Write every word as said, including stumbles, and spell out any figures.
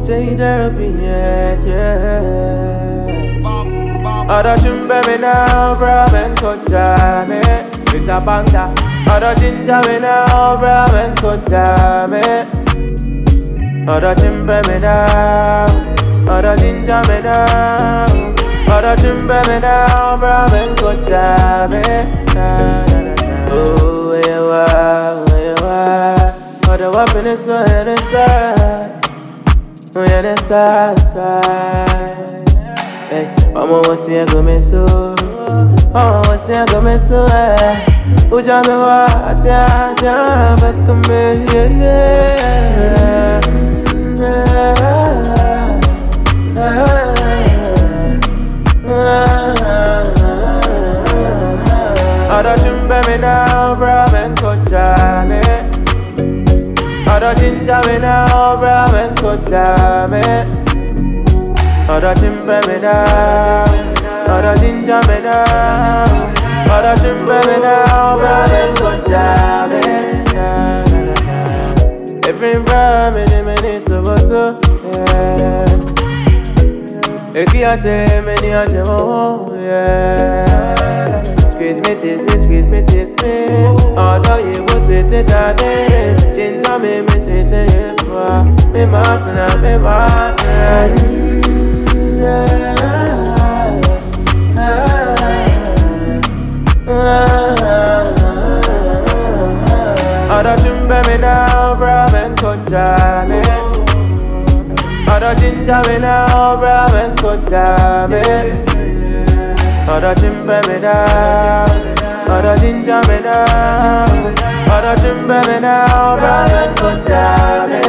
Say there be yet, yeah. Other chimbe me now, bruv, and kota me. It's a banga. Other ginger me now, bruv, and kota me. Other chimbe me now. Other ginger me now. Other chimbe me now, bruv, and kota me. Oh, where you are, where you are. Other weapon is so innocent. When you're the side, hey, I'm almost here coming so. I'm almost here coming so. Who jam me what? Yeah, yeah, but come here, yeah, yeah. Other ginger me now, bruv, and kota me. Other ginger me now, bruv, and kota me. Other chimbe me now. Other ginger me now. Other chimbe me now, bruv, and kota me. Every bruv in a minute of us, yeah. Eki ate me ni ate mo, yeah. Squeeze me, tease me, squeeze me, tease me. Although you was with it that day. Ginger me, me sweet and you far. Me mouth and me mouth. Other chimbe me now, bruv, and kota me. Other ginger me now, bruv, and kota me. Other chimbe me now. Other ginger me now. Other chimbe me now, bruv, and kota me.